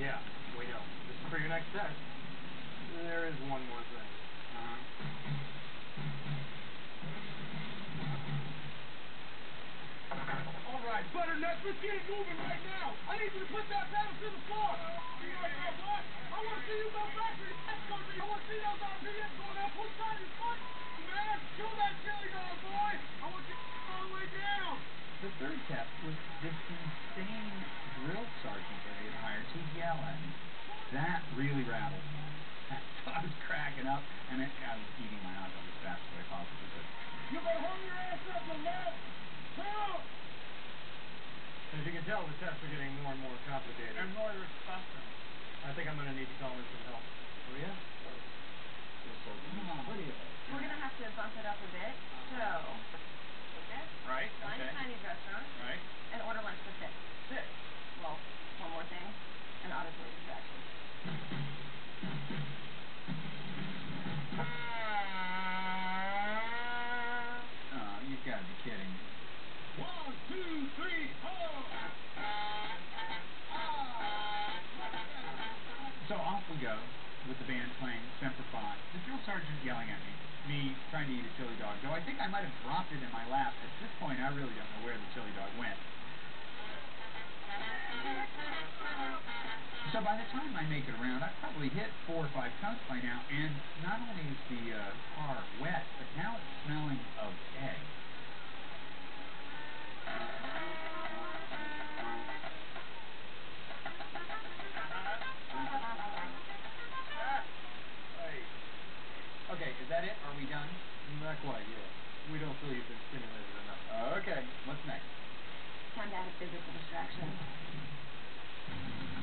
Yeah, we know. This is for your next test. There is one more thing. Alright, butternut, let's get it moving right now. I need you to put that pedal to the floor. You know what? I want to see you go back to the test country. I want to see those on videos going up one side of your foot. Man, kill that chili dog, boy. I want you all the way down. The third test was this insane drill sergeant that he had hired to yell at me. That really rattled me. So I was cracking up, and I was eating my hot dog as fast as I possibly could. You better hold your ass up and left! Help! As you can tell, the tests are getting more and more complicated. And more irresponsible. I think I'm going to need to call in some help. Oh, yeah? We're going to have to bump it up a bit, so... This. Right, find a Chinese restaurant. Right. And order lunch for six. Six? Well, one more thing. An auditory distraction. Oh, you've got to be kidding me. 1, 2, 3, 4! So off we go with the band playing Semper Fi. The drill sergeant yelling at me trying to eat a chili dog, though I think I might have dropped it in my lap. At this point, I really don't know where the chili dog went. So by the time I make it around, I've probably hit 4 or 5 tons by now, and not only is the car wet, but now it's smelling of egg. Okay, is that it? Are we done? Not quite yet. We don't feel you've been stimulated enough. Okay, what's next? Time to add a physical distraction.